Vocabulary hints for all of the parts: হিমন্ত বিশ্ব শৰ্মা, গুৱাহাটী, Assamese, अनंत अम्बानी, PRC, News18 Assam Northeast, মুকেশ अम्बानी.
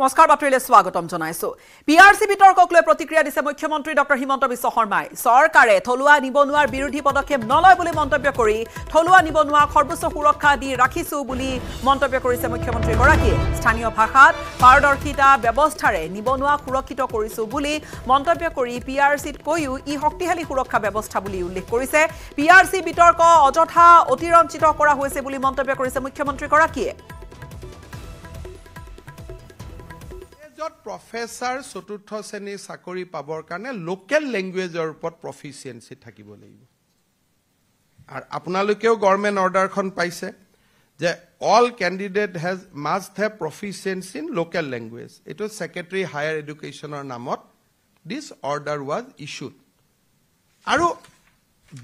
নমস্কাৰ বাতৰিলে স্বাগতম জনাইছো পিআৰসি বিতৰ্কক লৈ প্ৰতিক্ৰিয়া দিছে মুখ্যমন্ত্ৰী ডক্টৰ হিমন্ত বিশ্ব শৰ্মাই চৰকাৰে থলুৱা নিবনুৱাৰ বিৰোধী পদক্ষেপ নলয় বুলি মন্তব্য কৰি থলুৱা নিবনুৱা সৰ্বোচ্চ সুৰক্ষা দি ৰাখিছো বুলি মন্তব্য কৰিছে মুখ্যমন্ত্ৰী গৰাকীয়ে স্থানীয় ভাষাত পাৰদৰ্শিতা ব্যৱস্থাৰে নিবনুৱা সুৰক্ষিত কৰিছো বুলি মন্তব্য কৰি পিআৰসিত কৈও ই শক্তিশালী সুৰক্ষা ব্যৱস্থা বুলি উল্লেখ কৰিছে পিআৰসি বিতৰ্ক অযথা অতিৰঞ্চিত কৰা হৈছে বুলি মন্তব্য কৰিছে মুখ্যমন্ত্ৰী গৰাকীয়ে Professor Sotutho Seni Sakori Pabor Karne local language or pot proficiency Thakibo Lagibo. Ar Apunalokeo government order Khon Paise. The all candidate has must have proficiency in local language. It was Secretary Higher Education or Namot. This order was issued. Aru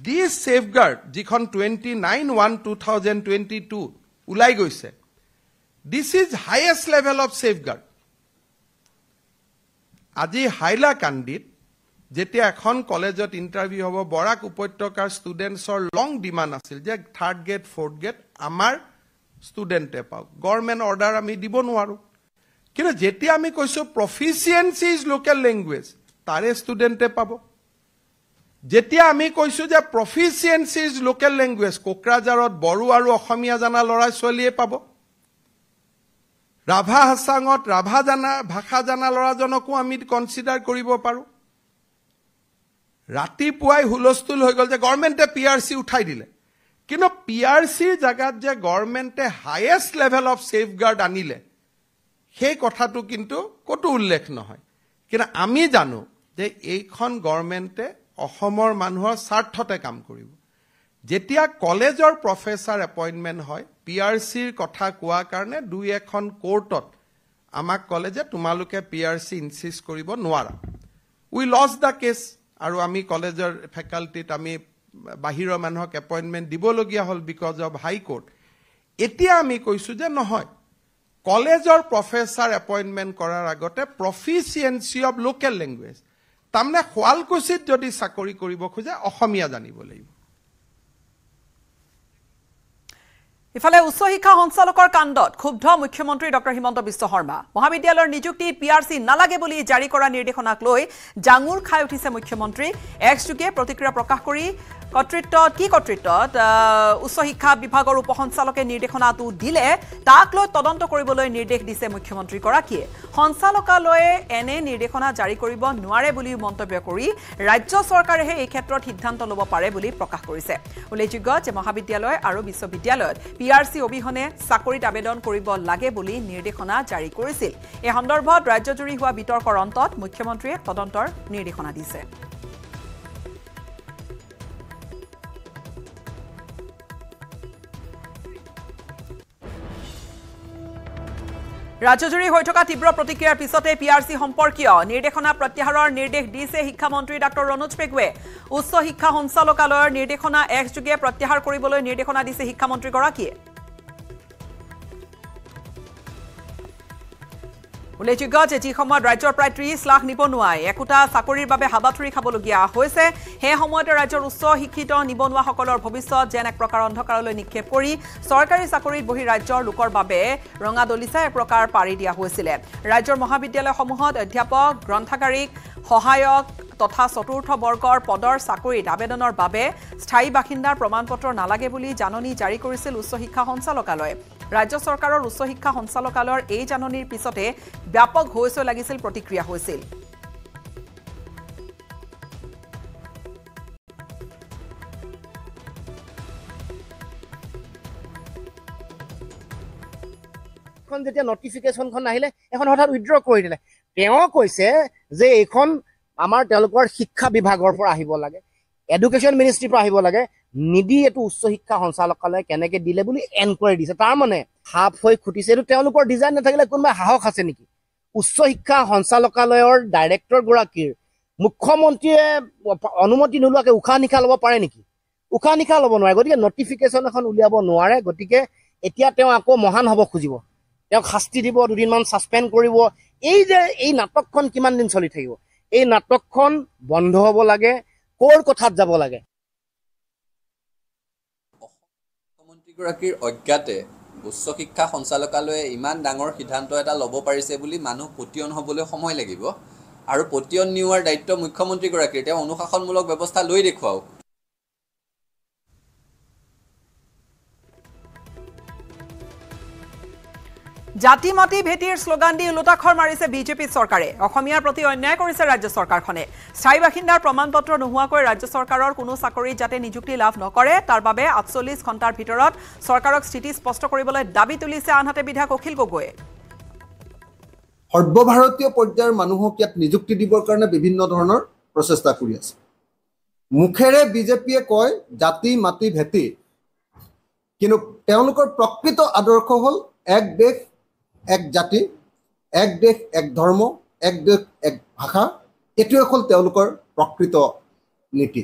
this safeguard Jikhon 29/1/2022 ulai goise. This is highest level of safeguard. Aji Haila Kandit, Jetia Khon College at interview of Borak Upotokar students or long demand asil, third gate, fourth gate, Amar student tap out. Government order ami dibonwaru. Kira Jetia ami koiso proficiency is local language. Tare student tap abo. Jetia ami koiso ja proficiency is local language. Kokrajarot Boru aru Ohomia jana lora solie pabo. Rabha Hasangot, Rabha Jana, Bhakha Jana Lora Jonoku Ami consider Koribo Paru. Rati Puai Hulostul Hogol, the government a PRC Uthai Dile. Kino PRC Jagaja government a highest level of safeguard Anile. He Kothatu Kinto, Kotu Lek Nohoi. Kina Ami Jano, the Akon government a Homor Manho Sarthote Kam Koribo. Jetia college or professor appointment hoy, PRC kotha kua karne dui ekhon courtot. Amak college tumaluke PRC insist koribo nwara. We lost the case. Aru ami college or faculty ami bahiro manhok appointment dibologia hol because of high court. Etia ami koisu je nohoy. College or professor appointment korar agote proficiency of local language. Tamne Hualkusit jodi sakori koribo khoje Ohomia janibo lagibo. ইফালে উচ্চ শিক্ষা সঞ্চালকৰ কাণ্ডত ক্ষুব্ধ মুখ্যমন্ত্ৰী doctor হিমন্ত বিশ্ব শৰ্মা মহাবিদ্যালয়ৰ নিযুক্তিত পিআৰসি নালাগে বুলি জাৰি কৰা নিৰ্দেশনাক লৈ জাঙুৰ খাই উঠিছে মুখ্যমন্ত্ৰী এক্সটুকে প্ৰতিক্ৰিয়া প্ৰকাশ কৰি কৰ্তৃত্ব উচ্চ শিক্ষা বিভাগৰ উপসঞ্চালকে নিৰ্দেশনাটো দিলে তাক লৈ তদন্ত কৰিবলৈ নিৰ্দেশ দিছে মুখ্যমন্ত্ৰী গৰাকীয়ে সঞ্চালকালয়ে এনে নিৰ্দেশনা জাৰি কৰিব নোৱাৰে বুলি মন্তব্য কৰি ৰাজ্য চৰকাৰেহে এই ক্ষেত্ৰত সিদ্ধান্ত ল'ব পাৰে বুলি প্ৰকাশ কৰিছে উল্লেখযোগ্য যে মহাবিদ্যালয় আৰু বিশ্ববিদ্যালয়ত PRC অবিহনে চাকৰিত আবেদন কৰিব লাগে বুলি নিৰ্দেশনা জাৰি কৰিছিল এই সন্দৰ্ভত ৰাজ্যজুৰি হোৱা বিতৰ্কৰ অন্তত মুখ্যমন্ত্ৰীয়ে তদন্তৰ নিৰ্দেশনা দিছে ৰাজ্যজুৰি হৈ থকা তীব্ৰ প্ৰতিক্ৰিয়াৰ পিছতে পিআৰসি সম্পৰ্কীয় নিৰ্দেশনা প্ৰত্যাহাৰৰ নিৰ্দেশ দিছে শিক্ষামন্ত্ৰী ডক্টৰ ৰণুজ পেগুৱে উচ্চ শিক্ষা সঞ্চালকালয়ৰ নিৰ্দেশনা এক্সযোগে প্ৰত্যাহাৰ কৰিবলৈ নিৰ্দেশনা দিছে শিক্ষামন্ত্ৰী গৰাকীয়ে উল্লেখযোগ্য যে যি সময়ত ৰাজ্যৰ প্ৰায় 30 লাখ নিবনুৱাই একোটা চাকৰিৰ বাবে হাবাথুৰি খাবলগীয়া হৈছে হে সময়ত ৰাজ্যৰ উচ্চ শিক্ষিত নিবনুৱাসকলৰ ভৱিষ্যত যেন এক প্ৰকাৰ অন্ধকাৰলৈ নিক্ষেপ কৰি চৰকাৰী চাকৰিত বহি ৰাজ্যৰ লোকৰ বাবে ৰঙা দলিচা এক প্ৰকাৰ পাৰি দিয়া হৈছিল ৰাজ্যৰ মহাবিদ্যালয়সমূহত অধ্যাপক গ্ৰন্থাকাৰিক সহায়ক তথা চতুৰ্থ বৰ্গৰ পদৰ চাকৰিত আবেদনৰ বাবে স্থায়ী বাসিন্দাৰ প্ৰমাণপত্ৰ নালাগে বুলি জাননী জাৰি কৰিছিল উচ্চ শিক্ষা সঞ্চালকালয়ে ৰাজ্য চৰকাৰৰ উচ্চ শিক্ষা সঞ্চালকালয়ৰ এই জাননীৰ পিছতে ব্যাপক হৈছো লাগিছিল প্ৰতিক্ৰিয়া হৈছিল কোন যেতিয়া নটিফিকেশনখন আহিলে এখন হঠাৎ উইথড্ৰ কৰি দিলে তেওঁ কৈছে যে এখন আমাৰ তেওঁলোকৰ শিক্ষা বিভাগৰ পৰা আহিব লাগে এডুকেশন মিনিষ্ট্ৰি পৰা আহিব লাগে নিদি এটো উচ্চ শিক্ষা সঞ্চালকালয়ে কেনেকে দিলে বুলি এনকোয়ারি দিছে তাৰ মানে হাফ হৈ খুটিছে এটো তেওঁলোকৰ ডিজাইন নাথাকিলে কোনবা হাহক আছে নেকি উচ্চ শিক্ষা সঞ্চালকালয়ৰ ডাইৰেক্টৰ গৰাকীৰ মুখ্যমন্ত্ৰীয়ে অনুমতি নলৱাকে উখা নিখা লব পাৰে নেকি উখা নিখা লব নোৱাৰে গতিকে নটিফিকেশন এখন উলিয়াব নোৱাৰে গতিকে এতিয়া তেওঁ আকৌ মহান হ'ব খুজিব তেওঁ শাস্তি দিব দুদিনমান সাসপেন্ড কৰিব এই যে এই নাটকখন কিমান দিন চলি থাকিব এই নাটকখন বন্ধ হ'ব লাগে কোৰ কথাত যাব লাগে মুখ্যমন্ত্ৰীগৰাকীৰ অজ্ঞাতে উচ্চ শিক্ষা সঞ্চালকালয়ে ইমান ডাঙৰ সিদ্ধান্ত এটা লব পাৰিছে বুলি মানুহ পতিয়ন হ'বলৈ সময় লাগিব আৰু পতিয়ন নিউৰ দায়িত্ব মুখ্যমন্ত্ৰী গৰাকীৰ তে অনুশাসনমূলক ব্যৱস্থা লৈ দেখুৱাওক জাতিমতি ভেটিৰ স্লোগান দি লুটাখৰ মাৰিছে বিজেপি চৰকাৰে অসমীয়াৰ প্ৰতি অন্যায় কৰিছে ৰাজ্য চৰকাৰখনে স্থায়ী বাসিন্দাৰ প্ৰমাণপত্ৰ নোহোৱাকৈ ৰাজ্য চৰকাৰৰ কোনো চাকৰি যাতে নিযুক্তি লাভ নকৰে তাৰ বাবে 48 ঘণ্টাৰ ভিতৰত চৰকাৰক স্থিতি স্পষ্ট কৰিবলৈ দাবী তুলিছে আনহাতে বিধায়ক অখিল গগৈয়ে সৰ্বভাৰতীয় পৰ্যায়ৰ মানুহক ইয়াত নিযুক্তি দিবৰ কাৰণে বিভিন্ন ধৰণৰ প্ৰচেষ্টা কৰি আছে মুখেৰে বিজেপিয়ে কয় জাতিমতি ভেটি কিন্তু তেওঁলোকৰ প্ৰকৃত আদৰ্শ হল এক দেশ এক জাতি এক দেশ এক ধৰ্ম এক দেশ এক ভাষা এটোই হল তেওঁলোকৰ প্ৰকৃত নীতি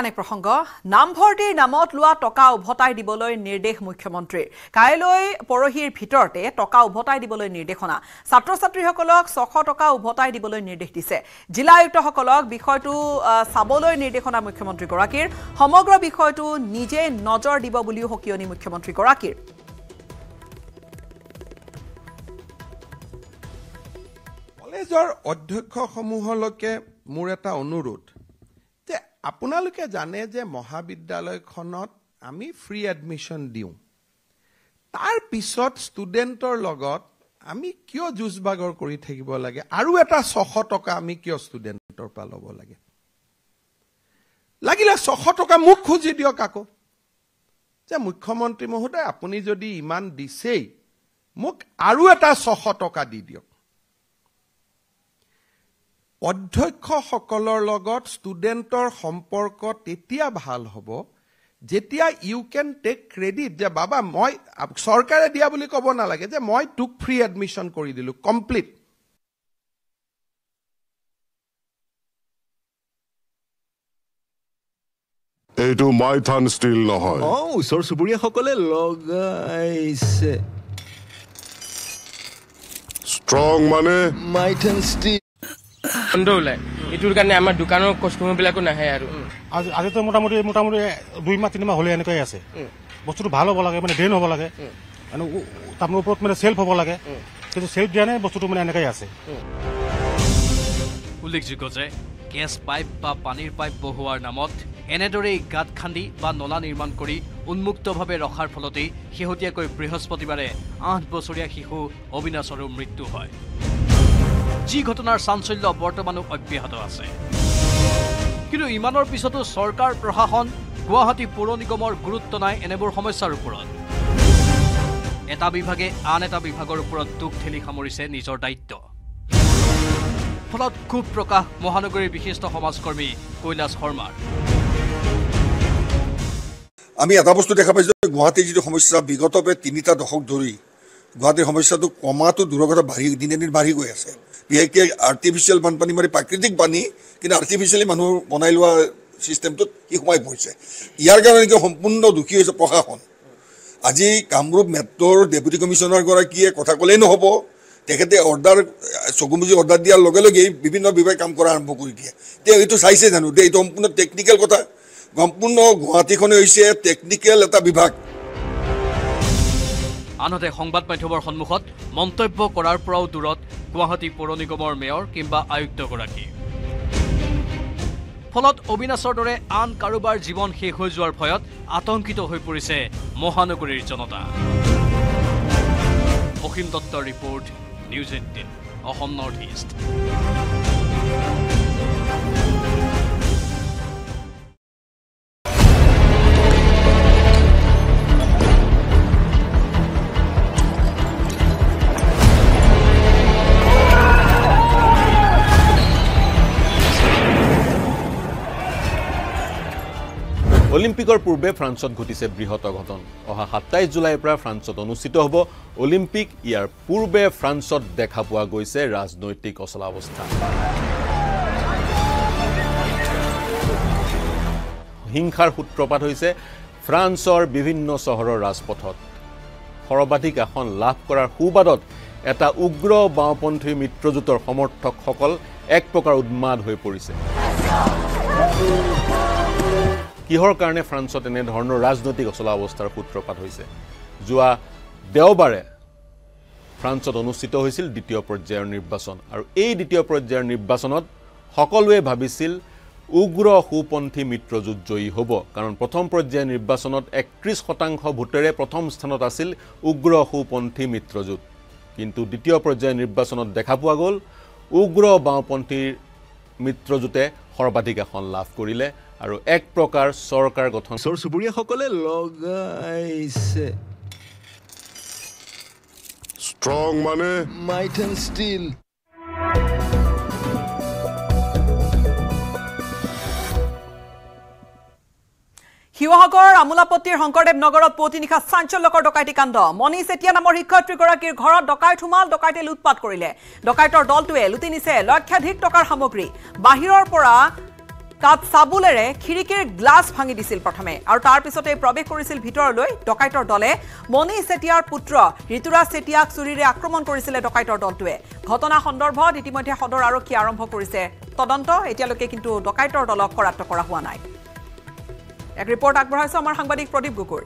আনে প্ৰসংগ নামভৰ্তিৰ নামত লোৱা টকা উভতাই দিবলৈ নিৰ্দেশ মুখ্যমন্ত্ৰীৰ কাইলৈ পৰহিৰ ভিতৰতে টকা উভতাই দিবলৈ নিৰ্দেশনা ছাত্ৰ ছাত্ৰীসকলক 600 টকা উভতাই দিবলৈ নিৰ্দেশ দিছে জিলা আয়ুক্তসকলক বিষয়টো সাবলৈ নিৰ্দেশনা মুখ্যমন্ত্ৰী গৰাকীৰ সমগ্ৰ বিষয়টো নিজে নজৰ দিব বুলিও হকিয়নি মুখ্যমন্ত্ৰী গৰাকীৰ কলেজৰ অধ্যক্ষসমূহলৈকে মোৰ এটা অনুৰোধ আপোনালোকে জানে যে মহাবিদ্যালয়খনত আমি ফ্ৰি এডমিশন দিওঁ তাৰ পিছত স্টুডেন্টৰ লগত আমি কিয় জুজবাগৰ কৰি থাকিব লাগে আৰু এটা 600 টকা আমি কিয় স্টুডেন্টৰ পৰা লব লাগে লাগিলে 600 টকা মুখ খুজি দিও কাকো যে মুখ্যমন্ত্রী মহোদয় আপুনি যদি ইমান দিছেই মোক আৰু এটা 600 টকা দি দিও অধ্যক্ষ সকলৰ লগত স্টুডেন্টৰ সম্পৰ্ক তেতিয়া ভাল হ'ব যেতিয়া ইউ কেন টেক ক্ৰেডিট যে বাবা মই সরকারে দিয়া বুলি কব না লাগে যে মই টুক ফ্রি এডমিশন কৰি দিলো কমপ্লিট এটো মাই থান ষ্টিল নহয় অ সৰ সুবুৰিয়া সকলে লগাইছে স্ট্রং মানে মাই than steel Andole. It will get a Ducano costume As a Motamutamur, we Martin Mahole and Kayase. What's to Balobola and Denobola and Tamu Portman self of Olaga to save Jana, Bostuman and Kayase. Ulixicoze, gas pipe, Panir pipe, Bohuar Namot, Enadore, Gat Kandi, Banolan Irman Kori, Unmukto Habe or Harpoloti, Hihotiako, Prehospotibare, Aunt Bosoria Hihu, Obinas or Mritu Hoi. जी ঘটনার সানসল্য বর্তমানও অব্যাহত আছে কিন্তু ইমানৰ পিছতো সৰকাৰ প্ৰশাসন গুৱাহাটী পৌৰ নিগমৰ গুৰুত্ব নাই এনেবোৰ সমস্যাৰ ওপৰত এটা বিভাগে আন এটা বিভাগৰ ওপৰত দুখ ঠেলি সামৰিছে নিজৰ দায়িত্ব ফলত খুব প্ৰকাশ মহানগৰীৰ বিশিষ্ট সমাজকৰ্মী কৈলাশ শৰ্মাৰ আমি এটা বস্তু দেখা পাইছো গুৱাহাটীৰ যি সমস্যা বিগতবে ৩টা দশক ধৰি গুৱাহাটীৰ সমস্যাটো কমাটো দুৰগত বাঢ়ি দিনে দিনে বাঢ়ি গৈ আছে বিএকে আৰ্টিফিশিয়াল বানপানী মানে প্ৰাকৃতিক পানী কিন্তু আৰ্টিফিশিয়ালি মানুহ বনাই লোৱা সিস্টেমটোত কি সোমাই পৰিছে ইয়াৰ কাৰণে কি সম্পূৰ্ণ দুখী হৈছে প্ৰশাসন আজি কামৰূপ মেট্ৰৰ ডেপুটি কমিশনাৰ গৰাকীয়ে কথা কলেই নহব তেখেতে অৰ্ডাৰ সগুমুজি অৰ্ডাৰ দিয়াৰ লগে লগে বিভিন্ন বিভাগ কাম কৰা আৰম্ভ কৰি দিয়ে তে এইটো চাইছে জানো দে এইটো সম্পূৰ্ণ টেকনিক্যাল কথা সম্পূৰ্ণ গুৱাহাটীখন হৈছে টেকনিক্যাল এটা বিভাগ আনতে সংবাদ মাধ্যমৰ সন্মুখত মন্তব্য কৰাৰ পৰাও দূৰত গুৱাহাটী পৌৰ নিগমৰ মেয়ৰ কিংবা আয়ুক্ত গৰাকী ফলত অবিনাশৰ দৰে আন কাৰোবাৰ জীৱন শেষ হৈ যোৱাৰ ভয়ত আতংকিত হৈ পৰিছে মহানগৰীৰ জনতা অখিম দত্তৰ report news 18 Assam north east Olympic পূৰ্বে ফ্ৰান্সত ঘটিছে বৃহৎ ঘটনা অহা 27 জুলাইৰ পৰা ফ্ৰান্সত অনুষ্ঠিত হ'ব অলিম্পিক ইয়াৰ পূৰ্বে ফ্ৰান্সত দেখা পোৱা গৈছে ৰাজনৈতিক অচলাৱস্থা হিংসাৰ সূত্ৰপাত হৈছে ফ্ৰান্সৰ বিভিন্ন চহৰৰ ৰাজপথত সৰ্বাধিক আসন লাভ কৰাৰ সুবাদত এটা উগ্ৰ বাওঁপন্থী মিত্ৰজোঁটৰ সমৰ্থকসকল এক প্ৰকাৰ উন্মাদ হৈ পৰিছে কিহৰ কাৰণে ফ্ৰান্সত এনে ধৰণৰ ৰাজনৈতিক অচলা অৱস্থাৰ সূত্ৰপাত হৈছে যোৱা দেওবাৰে ফ্ৰান্সত অনুষ্ঠিত হৈছিল দ্বিতীয় পৰ্যায়ৰ নিৰ্বাচন আৰু এই দ্বিতীয় পৰ্যায়ৰ নিৰ্বাচনত সকলোৱে ভাবিছিল উগ্ৰ হুপন্থী মিত্ৰজোট জয়ী হব কাৰণ প্ৰথম পৰ্যায় নিৰ্বাচনত 31% ভোটেৰে প্ৰথম স্থানত আছিল উগ্ৰ হুপন্থী মিত্ৰজোট কিন্তু দ্বিতীয় পৰ্যায় নিৰ্বাচনত দেখা পোৱা গল উগ্ৰ বামপন্থী মিত্ৰজোটে সৰ্বাধিক আসন লাভ কৰিলে আৰু এক প্ৰকাৰ সৰকাৰ গঠন সৰসুবুৰিয়া সকলে লগাইছে স্ট্রং মানে might and steel Hiwagor, Amulapati, Hongkor, Nogor, Potinica, Sancho Loco, Docati Kando, Moni Setiana Morico, Trigoraki, Hora, Docai Tumal, Docate Lutpat Corile, Docator Doltue, Lutinise, Lord Cat Hick, Docar Hamogri, Bahiror Pora, Cat Sabulere, Kirike, Glass Hangi Disil Patame, our Tarpisote, Probecorisil Pitorloi, Docator Dole, Moni Setia Putra, Ritura Setia, Surire, Acromon Corisile, Docator Doltue, Hotona Hondor Bod, Itimote Hodor Aroki, Aram Hocorise, Todonto, Etialoke into Docator Dolo, Coratocora Huanai. A report Akbar Samar Hangbadik Pradip Gukur.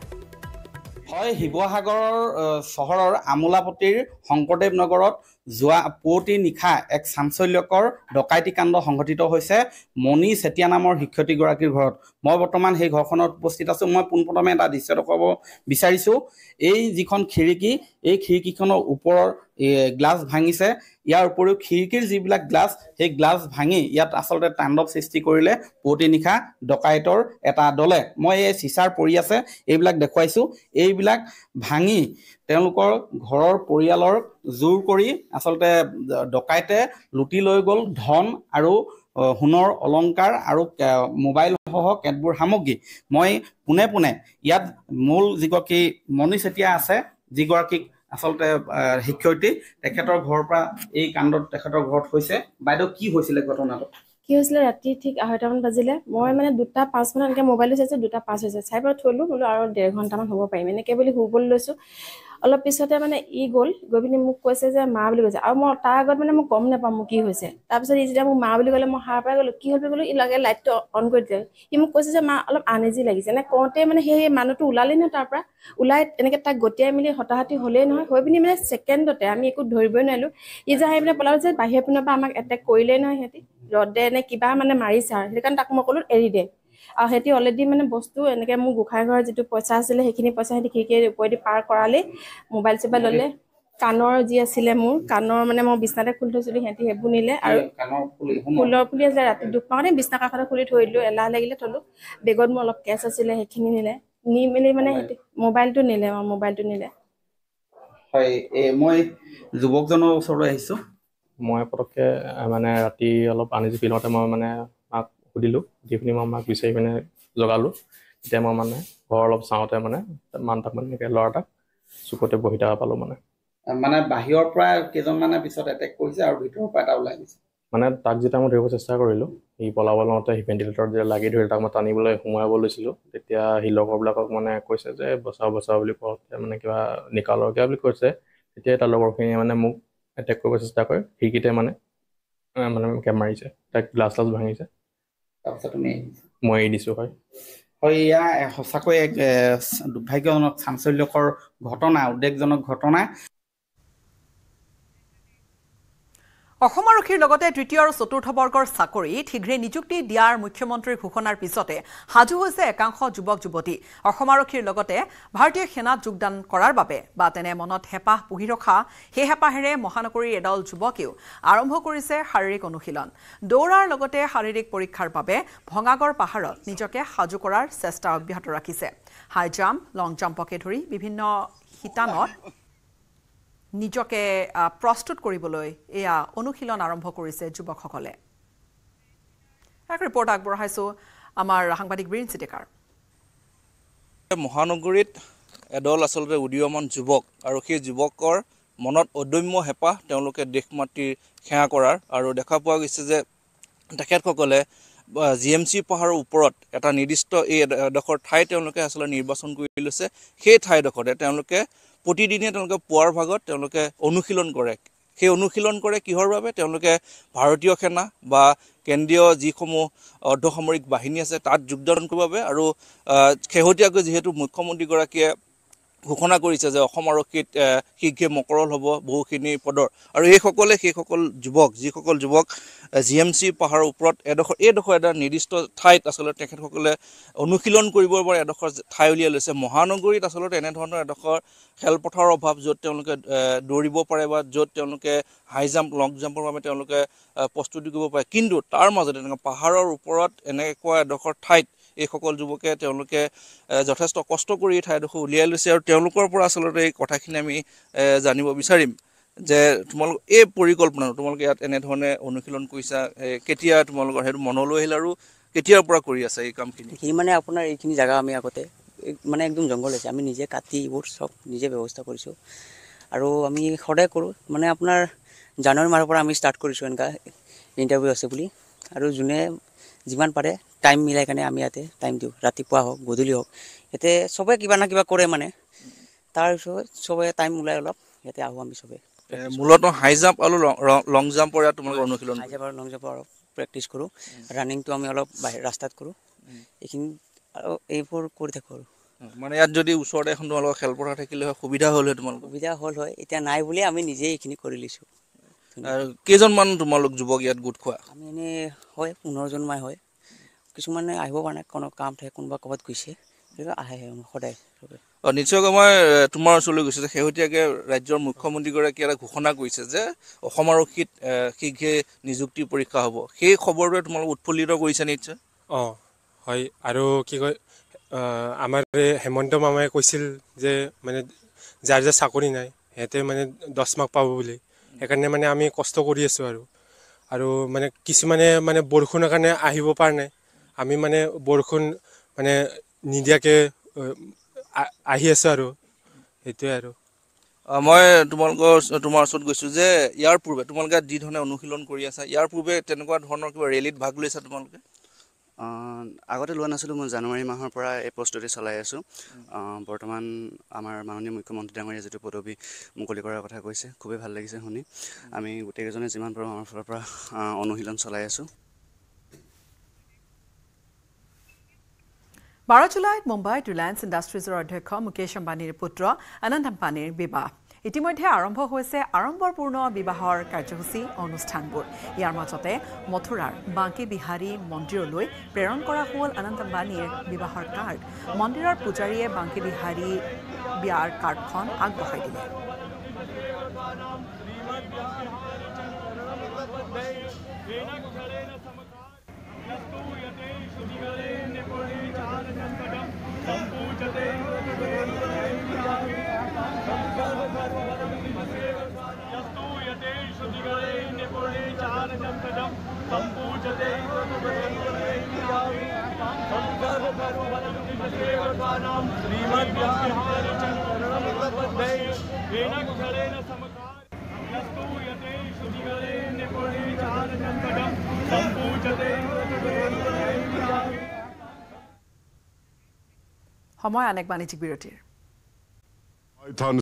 Hi, Hibohagor, Sohor, Amulapotir, Hongkodev Nogorot, Zua Poti Nika, ex Sansolokor, Dokatikando, Hongotito Hose, Moni, Setianamor, Hikoti Goraki Hot, Mobotoman, Hig Hokonot, Postitasuma, Punpotamenta, Diserokobo, Bisarisu, E. Zikon Kiriki, E. Kirikikono Upor, a glass Hangise, Yarpuru Kirikir Zibla glass, a glass Hangi, yet assaulted Tandop Sisti Korile, Potinica, Dokaitor, Eta Dole, Moe, Cisar Poriase, A black de Quaisu, A black Hangi. Telukor, Horror, Porialor, Zurkori, Assalte, Docaite, Lutiloigol, Don, Aru, Hunor, Olonkar, Aru, Mobile Hohok, and Burhamogi, Moe, Punepune, Yad, Mul Zigoki, Monisetiase, Zigorki, Assalte, Hicurti, Tecator Horpa, A Kandor, Tecator Hot Hose, Bado Ki Hosile Gotonado. Kiusler at Tik Ahotam Bazile, Mohammed Dutta Passman and Mobile as a Dutta passes a cyber Tolu, or their Hontam Hobo Payment, a cable who will lose all of Pisota eagle, Governor Mukos as a marvelous. Our more target when I'm common upon Muki Hose. Absolutely, is a marvelous Mohapa, Lucky Hobby, like a light on good there. Himukos is a man of Anazi legs and a contem and a hey Manatu Lalin Tapra, Ulite and a Gotemili, Hotati Holeno, who have been a second or Tammy could Dorbonalu. Is a hyper apology by Hypnopamak at the Coilena Hetty. Then Kiba and a Marisa, they can talk more every day. A Hetty already men a bostu and again Muguka to Posasel, Hikini Posa, Hiki, Poet Park Orale, Mobile Sebalole, Canor, Gia Silemur, Canor Manamo Bisnata Kultusuli, Henti Hebunile, Pulo Pulis at Dupon, Bisnaka Kulitulu, Ella Letolo, Begod Molo Casasile, Hikinile, Nimile, Mobile to Nile or Mobile to Nile. Hi, Moy, the Wogdono Sorahiso. মই পৰকে মানে ৰাতি অলপ uneasy ফিলতে মই মানে মাক খুদিলো জিপনি মামাক বিচাৰি মানে জগালো তেতিয়া মই মানে ঘৰ অলপ চাওতে মানে মানটাক মানে লৰটা সুকতে বহিটা পালো মানে মানে বাহিৰৰ পৰা কেজন মানে পিছত এটেক কৰিছে আৰু ভিতৰৰ পৰা এটা ওলাই গৈছে মানে তাক যেতিয়া মই ধৰিব চেষ্টা কৰিলো ই পলাবলতে হি ভেন্টিলেটৰ যে লাগি ধৰি তাক মই টানিবলৈ হুমায়াব লৈছিল তেতিয়া হি লগৰবিলাকক মানে কৈছে যে বচাও বচাও বুলি কওঁতে মানে কিবা নিকালৰ কিবা বুলি কৈছে তেতিয়া এটা লগৰখিনি মানে মোক Attack over stacker, he get a man Camarisa, like glass of Bangisa. Moedi Suhoi. Oh, yeah, Hosakwe, Dupagon of Sansolokor, Gotona, Dexon of Gotona. অসমৰ লগতে তৃতীয় আৰু চতুৰ্থ বৰ্গৰ চাকৰিত শীঘ্ৰে নিযুক্তি দিয়াৰ মুখ্যমন্ত্ৰীৰ ঘোষণাৰ পিছতে হাজু হৈছে একাংশ যুৱক যুৱতী অসমৰ লগতে ভাৰতীয় সেনাত যোগদান কৰাৰ বাবে বা তেনে মনত হেপাহ পুহি ৰখা হে হেপাহেৰে মহানগৰী এডল যুৱকীও আৰম্ভ কৰিছে শাৰীৰিক অনুশীলন দৌৰাৰ লগতে শাৰীৰিক পৰীক্ষাৰ বাবে ভঙাগৰ পাহাৰত নিজকে হাজু কৰাৰ চেষ্টা অব্যাহত ৰাখিছে হাই জাম্প লং জাম্পকে ধৰি বিভিন্ন হিতানত নিজকে প্ৰস্তুত কৰিবলৈ এয়া অনুশীলন আৰম্ভ কৰিছে যুৱকসকলে এক ৰিপৰ্ট আগবঢ়াইছো আমাৰ সাংবাদিক ব্ৰিন চিটেকাৰ মহানগৰীত এডল আচলতে উদীয়মান যুৱক আৰু সেই যুৱকৰ মনত অদম্য হেপাহ তেওঁলোকে দেশমাটিৰ খেয়া কৰাৰ আৰু দেখা পোৱা গৈছে যে তেখেতসকলে জিএমসি পাহাৰৰ ওপৰত এটা নিৰ্দিষ্ট এই দখৰ ঠাই তেওঁলোকে আচলতে নিৰ্বাচন কৰি লৈছে সেই ঠাই দখৰতে তেওঁলোকে প্ৰতিদিনে তেওঁলোকে পোৱাৰ ভাগত তেওঁলোকে অনুশীলন কৰে সেই অনুশীলন কৰে কিহৰ বাবে তেওঁলোকে ভাৰতীয় সেনা বা কেন্দ্ৰীয় যিসমূহ অৰ্ধসামৰিক বাহিনী আছে তাত যোগদান কৰাৰ বাবে আৰু খেহটিয়াকৈ যেহেতু মুখ্যমন্ত্ৰী গৰাকীয়ে ঘোষণা কৰিছে যে অসম আৰক্ষীত শিক্ষে মকৰল হ'ব বহুখিনি পদৰ আৰু এই সকল যুৱক জিএমসি পাহাৰৰ ওপৰত এডখৰ নিৰ্দিষ্ট ঠাইত আসলে তেখেতসকলে অনুশীলন কৰিবৰ বাবে এডখৰ ঠাই উলিয়াই লৈছে মহানগৰীত আসলে এনে ধৰণৰ এডখৰ খেলপথাৰৰ অভাৱ য'ত তেওঁলোকে দৌৰিব পাৰে বা য'ত তেওঁলোকে হাই জাম্প লং জাম্পৰ বাবে তেওঁলোকে প্ৰস্তুতি কৰিব পাৰে কিন্তু তাৰ মাজতে পাহাৰৰ ওপৰত এনেকুৱা এডখৰ ঠাইত এই সকল যুৱকে তেওঁলোকে যথেষ্ট কষ্ট কৰি ঠাইডখৰ উলিয়াই লৈছে আৰু তেওঁলোকৰ পৰা আসলে এই কথাখিনি আমি জানিব বিচাৰিম যে তোমালোক এই পৰিকল্পনা তোমালোকে ইয়াত এনে ধৰণে অনুশীলন কৰিছা কেতিয়া তোমালোকৰ হেতু মনলৈ আহিল আৰু কেতিয়াৰ পৰা কৰি আছে এই কামখিনি কি মানে আপোনাৰ এইখিনি জায়গা আমি আগতে মানে একদম জঙ্গল আছে আমি নিজে কাটি ইবোৰ সব নিজে ব্যৱস্থা কৰিছো আৰু আমি খড়ে কৰো মানে আপোনাৰ জানুৱাৰী মাহৰ পৰা আমি ষ্টাৰ্ট কৰিছো এনেকা ইন্টাৰভিউ আছে বুলি আৰু জুনে জিমান পাৰে টাইম মিলাই কানে আমি ইয়াতে টাইম দিওঁ ৰাতিপুৱা হওক গধূলি হওক ইয়াতে সবে কিবা না কিবা কৰে মানে তাৰ পিছত সবে টাইম ওলাই অলপ ইয়াতে আহো আমি সবে মূলত হাই জাম্প আৰু লং জাম্প আৰু তোমাৰ অনুশীলন হাই জাম্প আৰু লং জাম্প আৰু প্ৰেক্টিছ কৰোঁ ৰানিংটো আমি অলপ ৰাস্তাত কৰোঁ এইখিনি আৰু এইবোৰ কৰি থাকো মানে ইয়াত যদি ওচৰতে এখন তোমালোকৰ খেলপথাৰ থাকিলে হয় সুবিধা হ'ল হয় তোমালোকৰ সুবিধা হ'ল হয় এতিয়া নাই বুলি আমি নিজে এইখিনি কৰি লৈছোঁ আৰু কেইজনমান তোমালোক যুৱক ইয়াত গোট খোৱা আমি এনে হয় 15 জনমান হয় কিছুমানে আহিব পৰা নাই কোনো কাম থাকে কোনোবা ক'বাত গৈছে আহে সদায় নিশ্চয়কৈ মই তোমাৰ ওচৰলৈ গৈছোঁ যে শেহতীয়াকৈ ৰাজ্যৰ মুখ্যমন্ত্ৰীগৰাকীয়ে এটা ঘোষণা কৰিছে যে অসম আৰক্ষীত শীঘ্ৰে নিযুক্তি পৰীক্ষা হ'ব সেই খবৰটোৱে তোমালোক উৎফুল্লিত কৰিছে নিশ্চয় অঁ হয় আৰু কি কয় আমাৰ হেমন্ত মামাই কৈছিল যে মানে যাৰ যাৰ চাকৰি নাই সিহঁতে মানে 10 মাৰ্ক পাব বুলি সেইকাৰণে মানে আমি কষ্ট কৰি আছোঁ আৰু আৰু মানে কিছুমানে মানে বৰষুণৰ কাৰণে আহিব পৰা নাই আমি মানে বৰষুণ মানে নিদিয়াকৈ আহি আছোঁ আৰু এইটোৱে আৰু মই তোমালোকৰ তোমাৰ ওচৰত গৈছোঁ যে ইয়াৰ পূৰ্বে তোমালোকে যি ধৰণে অনুশীলন কৰি আছা ইয়াৰ পূৰ্বে তেনেকুৱা ধৰণৰ কিবা ৰেলীত ভাগ লৈছা তোমালোকে আগতে লোৱা নাছিলোঁ মই জানুৱাৰী মাহৰ পৰা এই প্ৰস্তুতি চলাই আছোঁ বৰ্তমান আমাৰ মাননীয় মুখ্যমন্ত্ৰী ডাঙৰীয়া যিটো পদবী মুকলি কৰাৰ কথা কৈছে খুবেই ভাল লাগিছে শুনি আমি গোটেইকেইজনে যিমান পাৰোঁ আমাৰ ফালৰ পৰা অনুশীলন চলাই আছোঁ 12 जुलाईत मुम्बईत रिलायंस इंडास्ट्रीजर अध्यक्ष मुकेश अम्बानीर पुत्र अनंत अम्बानीर विवाह इतिमध्ये आरम्भ হৈছে आडम्बरपूर्ण विवाहर कार्यसूची अनुष्ठानবোৰ ইয়াৰ মাজতে মথুৰাৰ বাঁকে বিহাৰী মন্দিৰলৈ প্ৰেৰণ কৰা হ'ল অনন্ত আম্বানীৰ বিবাহৰ কাৰ্ড মন্দিৰৰ পূজাৰীয়ে বাঁকে বিহাৰী বিয়াৰ কাৰ্ডখন আগবঢ়াই দিলে সময় অনেক বাণিজ্যিক বিৰতিৰ